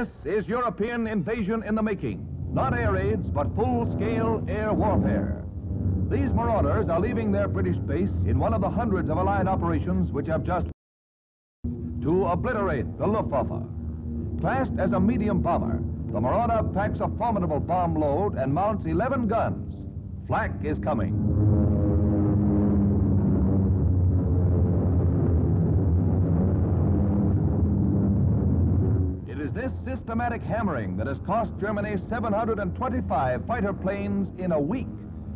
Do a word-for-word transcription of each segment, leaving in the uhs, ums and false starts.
This is European invasion in the making. Not air raids, but full-scale air warfare. These marauders are leaving their British base in one of the hundreds of Allied operations which have just to obliterate the Luftwaffe. Classed as a medium bomber, the Marauder packs a formidable bomb load and mounts eleven guns. Flak is coming. This systematic hammering that has cost Germany seven hundred twenty-five fighter planes in a week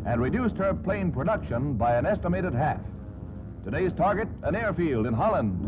and reduced her plane production by an estimated half. Today's target, an airfield in Holland.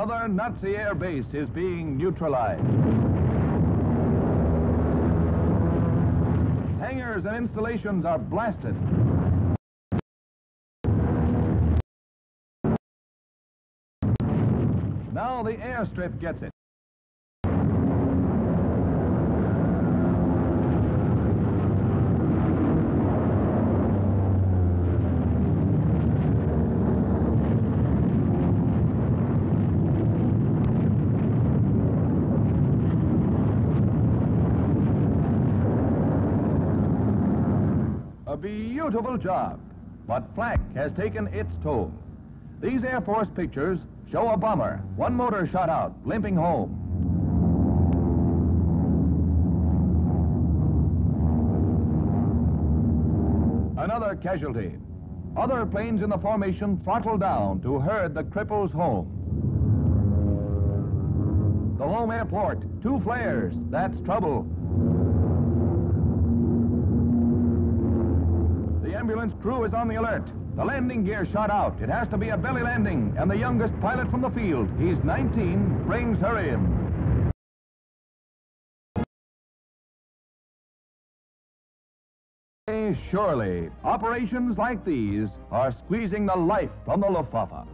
Another Nazi air base is being neutralized. Hangars and installations are blasted. Now the airstrip gets it. Beautiful job, but flak has taken its toll. These Air Force pictures show a bomber, one motor shot out, limping home. Another casualty. Other planes in the formation throttle down to herd the cripples home. The home airport, two flares, that's trouble. Ambulance crew is on the alert. The landing gear shot out. It has to be a belly landing, and the youngest pilot from the field, he's nineteen, brings her in. Surely, operations like these are squeezing the life from the Luftwaffe.